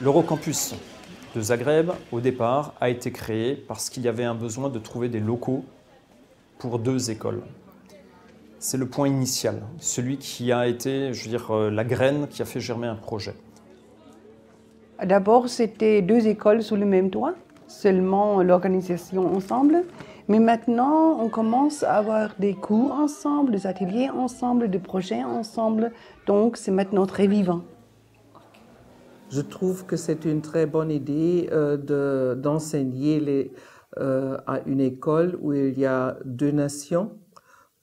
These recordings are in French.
L'EuroCampus de Zagreb, au départ, a été créé parce qu'il y avait un besoin de trouver des locaux pour deux écoles. C'est le point initial, celui qui a été, je veux dire, la graine qui a fait germer un projet. D'abord, c'était deux écoles sous le même toit, seulement l'organisation ensemble. Mais maintenant, on commence à avoir des cours ensemble, des ateliers ensemble, des projets ensemble. Donc, c'est maintenant très vivant. Je trouve que c'est une très bonne idée d'enseigner à une école où il y a deux nations,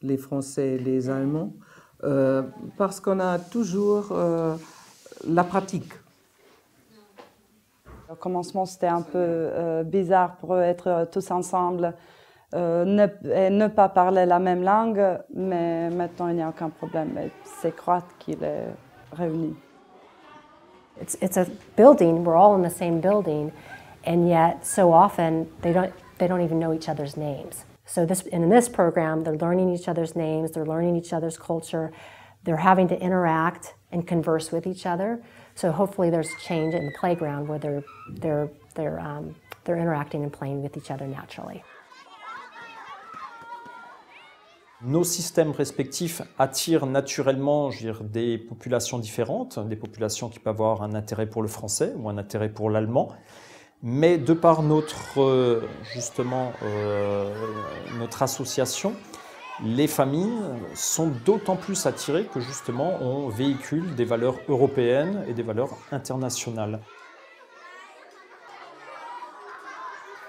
les Français et les Allemands, parce qu'on a toujours la pratique. Au commencement, c'était un peu bizarre pour être tous ensemble et ne pas parler la même langue, mais maintenant, il n'y a aucun problème. C'est Croate qui les réunit. It's a building. We're all in the same building, and yet so often they don't even know each other's names. So in this program, they're learning each other's names. They're learning each other's culture. They're having to interact and converse with each other. So hopefully there's change in the playground where they're interacting and playing with each other naturally. Nos systèmes respectifs attirent naturellement, je veux dire, des populations différentes, des populations qui peuvent avoir un intérêt pour le français ou un intérêt pour l'allemand, mais de par notre, justement, notre association, les familles sont d'autant plus attirées que justement on véhicule des valeurs européennes et des valeurs internationales.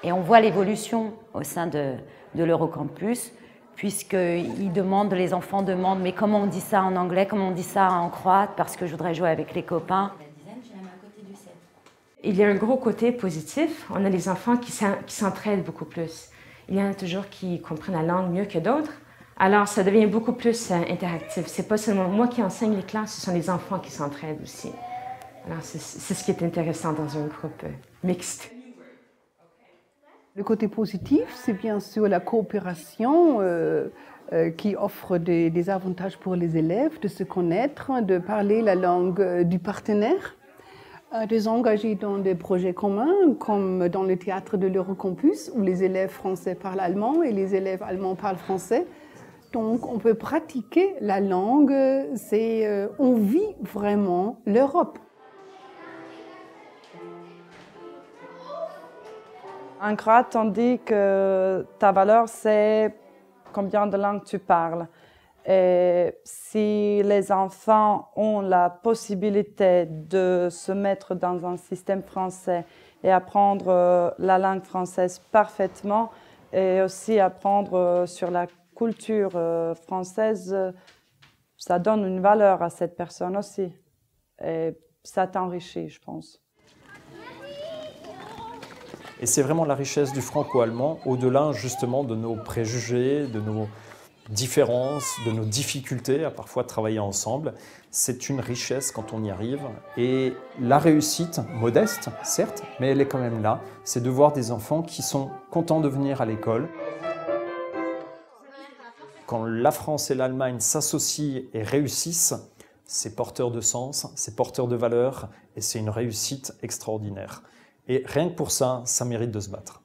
Et on voit l'évolution au sein de l'EuroCampus, puisqu'ils demandent, les enfants demandent, mais comment on dit ça en anglais, comment on dit ça en croate, parce que je voudrais jouer avec les copains. Il y a un gros côté positif, on a les enfants qui s'entraident beaucoup plus. Il y en a toujours qui comprennent la langue mieux que d'autres, alors ça devient beaucoup plus interactif. C'est pas seulement moi qui enseigne les classes, ce sont les enfants qui s'entraident aussi. Alors c'est ce qui est intéressant dans un groupe mixte. Le côté positif, c'est bien sûr la coopération qui offre des avantages pour les élèves, de se connaître, de parler la langue du partenaire, de s'engager dans des projets communs, comme dans le théâtre de l'EuroCampus, où les élèves français parlent allemand et les élèves allemands parlent français. Donc on peut pratiquer la langue, on vit vraiment l'Europe. En croate, on dit que ta valeur, c'est combien de langues tu parles. Et si les enfants ont la possibilité de se mettre dans un système français et apprendre la langue française parfaitement, et aussi apprendre sur la culture française, ça donne une valeur à cette personne aussi. Et ça t'enrichit, je pense. Et c'est vraiment la richesse du franco-allemand, au-delà justement de nos préjugés, de nos différences, de nos difficultés à parfois travailler ensemble. C'est une richesse quand on y arrive. Et la réussite, modeste certes, mais elle est quand même là, c'est de voir des enfants qui sont contents de venir à l'école. Quand la France et l'Allemagne s'associent et réussissent, c'est porteur de sens, c'est porteur de valeur et c'est une réussite extraordinaire. Et rien que pour ça, ça mérite de se battre.